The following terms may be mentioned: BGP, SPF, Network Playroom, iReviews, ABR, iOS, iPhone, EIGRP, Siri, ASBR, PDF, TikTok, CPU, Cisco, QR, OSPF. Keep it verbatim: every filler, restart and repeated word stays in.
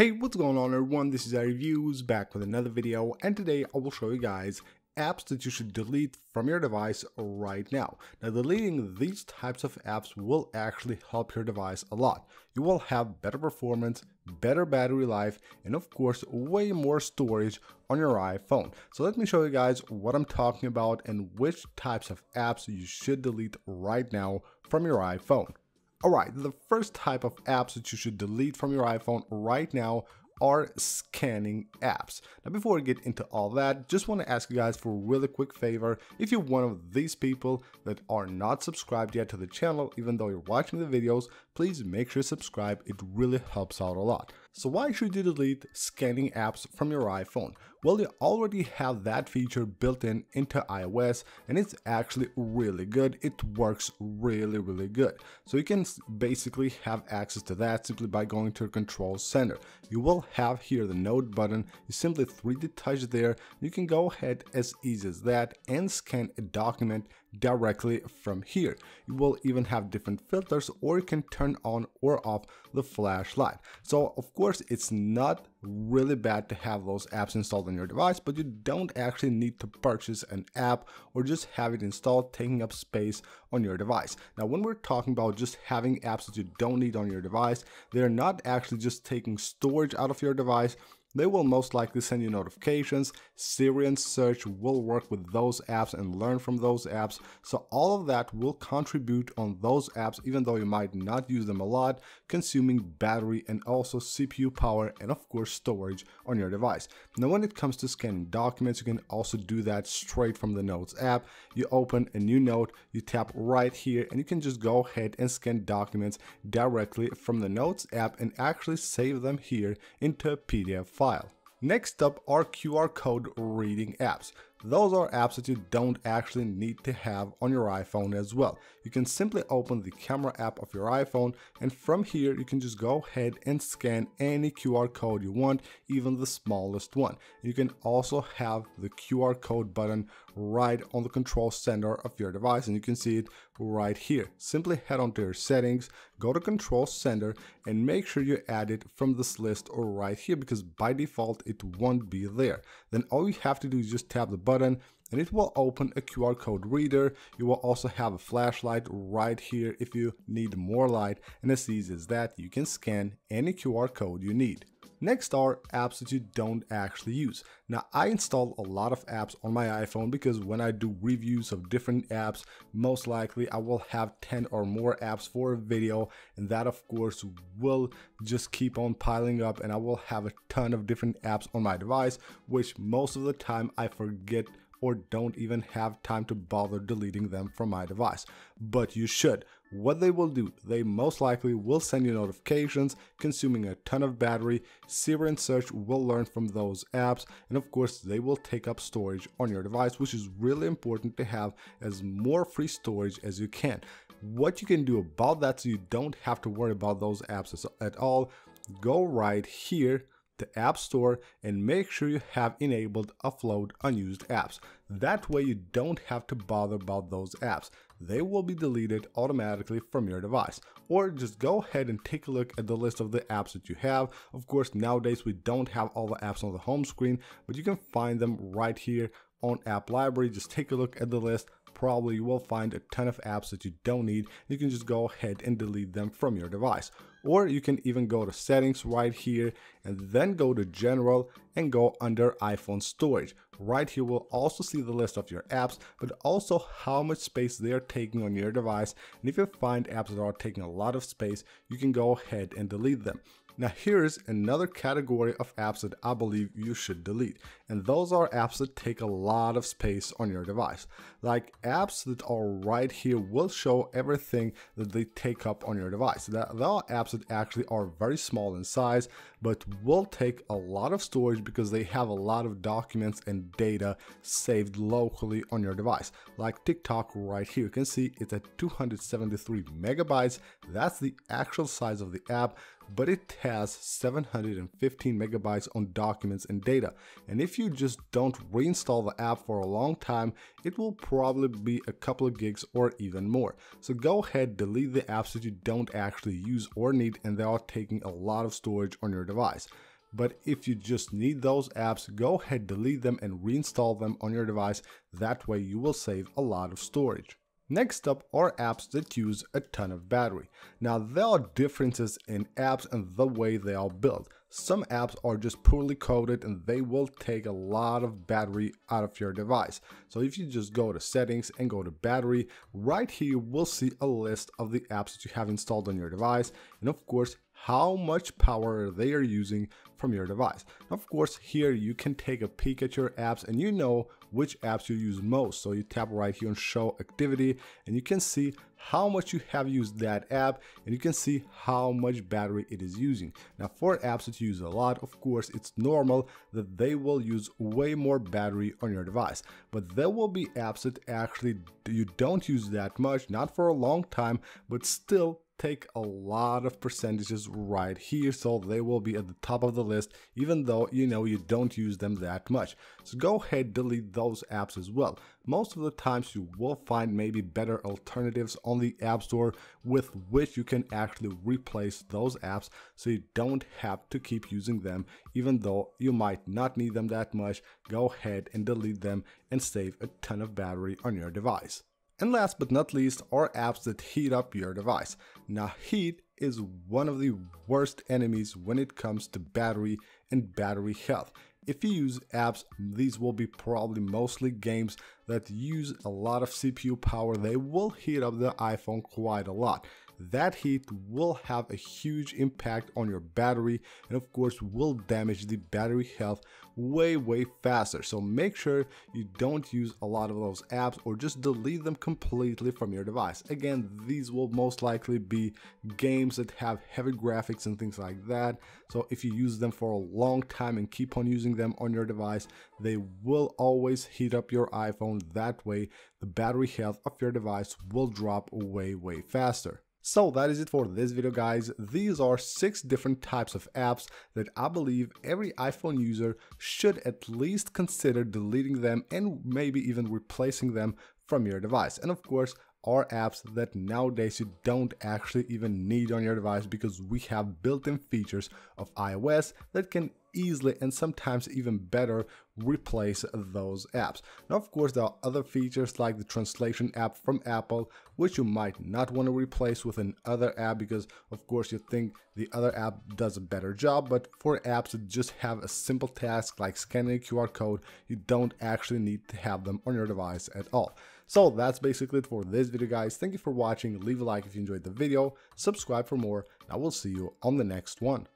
Hey, what's going on everyone, this is iReviews back with another video, and today I will show you guys apps that you should delete from your device right now. Now, deleting these types of apps will actually help your device a lot. You will have better performance, better battery life, and of course way more storage on your iPhone. So let me show you guys what I'm talking about and which types of apps you should delete right now from your iPhone. Alright, the first type of apps that you should delete from your iPhone right now are scanning apps. Now, before I get into all that, just want to ask you guys for a really quick favor. If you're one of these people that are not subscribed yet to the channel, even though you're watching the videos, please make sure to subscribe. It really helps out a lot. So why should you delete scanning apps from your iPhone? Well, you already have that feature built in into iOS, and it's actually really good. It works really, really good. So you can basically have access to that simply by going to your control center. You will have here the node button. You simply three D touch there. You can go ahead as easy as that and scan a document directly from here. You will even have different filters, or you can turn on or off the flashlight. So of course it's not really bad to have those apps installed on your device, but you don't actually need to purchase an app or just have it installed, taking up space on your device. Now, when we're talking about just having apps that you don't need on your device, they're not actually just taking storage out of your device. They will most likely send you notifications. Siri and search will work with those apps and learn from those apps. So all of that will contribute on those apps, even though you might not use them a lot, consuming battery and also C P U power and of course storage on your device. Now, when it comes to scanning documents, you can also do that straight from the Notes app. You open a new note, you tap right here, and you can just go ahead and scan documents directly from the Notes app and actually save them here into a P D F file. File. Next up are Q R code reading apps. Those are apps that you don't actually need to have on your iPhone as well. You can simply open the camera app of your iPhone, and from here you can just go ahead and scan any Q R code you want, even the smallest one. You can also have the Q R code button right on the control center of your device, and you can see it right here. Simply head on to your settings, go to control center, and make sure you add it from this list or right here, because by default it won't be there. Then all you have to do is just tap the button button and it will open a Q R code reader. You will also have a flashlight right here if you need more light, and as easy as that, you can scan any Q R code you need. Next are apps that you don't actually use. Now, I install a lot of apps on my iPhone because when I do reviews of different apps, most likely I will have ten or more apps for a video, and that of course will just keep on piling up, and I will have a ton of different apps on my device, which most of the time I forget or don't even have time to bother deleting them from my device. But you should. What they will do, they most likely will send you notifications, consuming a ton of battery. Siri and search will learn from those apps, and of course they will take up storage on your device, which is really important to have as more free storage as you can. What you can do about that so you don't have to worry about those apps at all, go right here, the App Store, and make sure you have enabled offload unused apps. That way you don't have to bother about those apps. They will be deleted automatically from your device. Or just go ahead and take a look at the list of the apps that you have. Of course, nowadays we don't have all the apps on the home screen, but you can find them right here on App Library. Just take a look at the list. Probably you will find a ton of apps that you don't need. You can just go ahead and delete them from your device. Or you can even go to settings right here and then go to general and go under iPhone storage. Right here we'll also see the list of your apps, but also how much space they are taking on your device, and if you find apps that are taking a lot of space, you can go ahead and delete them. Now, here's another category of apps that I believe you should delete, and those are apps that take a lot of space on your device. Like apps that are right here will show everything that they take up on your device. There are apps that actually are very small in size, but will take a lot of storage because they have a lot of documents and data saved locally on your device. Like TikTok right here, you can see it's at two hundred seventy-three megabytes. That's the actual size of the app. but it has seven hundred fifteen megabytes on documents and data. And if you just don't reinstall the app for a long time, it will probably be a couple of gigs or even more. So go ahead, delete the apps that you don't actually use or need, and they are taking a lot of storage on your device. But if you just need those apps, go ahead, delete them and reinstall them on your device. That way you will save a lot of storage. Next up are apps that use a ton of battery. Now, there are differences in apps and the way they are built. Some apps are just poorly coded and they will take a lot of battery out of your device. So if you just go to settings and go to battery, right here you will see a list of the apps that you have installed on your device, and of course how much power they are using from your device. Now, of course, here you can take a peek at your apps and you know which apps you use most. So you tap right here on show activity and you can see how much you have used that app, and you can see how much battery it is using. Now, for apps that you use a lot, of course, it's normal that they will use way more battery on your device, but there will be apps that actually you don't use that much, not for a long time, but still take a lot of percentages right here, so they will be at the top of the list even though you know you don't use them that much. So go ahead, delete those apps as well. Most of the times you will find maybe better alternatives on the App Store with which you can actually replace those apps, so you don't have to keep using them even though you might not need them that much. Go ahead and delete them and save a ton of battery on your device. And last but not least are apps that heat up your device. Now, heat is one of the worst enemies when it comes to battery and battery health. If you use apps, these will be probably mostly games that use a lot of C P U power. They will heat up the iPhone quite a lot. That heat will have a huge impact on your battery and of course will damage the battery health way way faster. So make sure you don't use a lot of those apps or just delete them completely from your device. Again, these will most likely be games that have heavy graphics and things like that. So if you use them for a long time and keep on using them on your device, they will always heat up your iPhone. That way the battery health of your device will drop way way faster. So that is it for this video, guys. These are six different types of apps that I believe every iPhone user should at least consider deleting them and maybe even replacing them from your device. And of course, are apps that nowadays you don't actually even need on your device because we have built-in features of iOS that can easily and sometimes even better replace those apps. Now, of course, there are other features like the translation app from Apple, which you might not want to replace with another app because of course you think the other app does a better job. But for apps that just have a simple task like scanning a Q R code, you don't actually need to have them on your device at all. So that's basically it for this video, guys. Thank you for watching. Leave a like if you enjoyed the video, subscribe for more, and I will see you on the next one.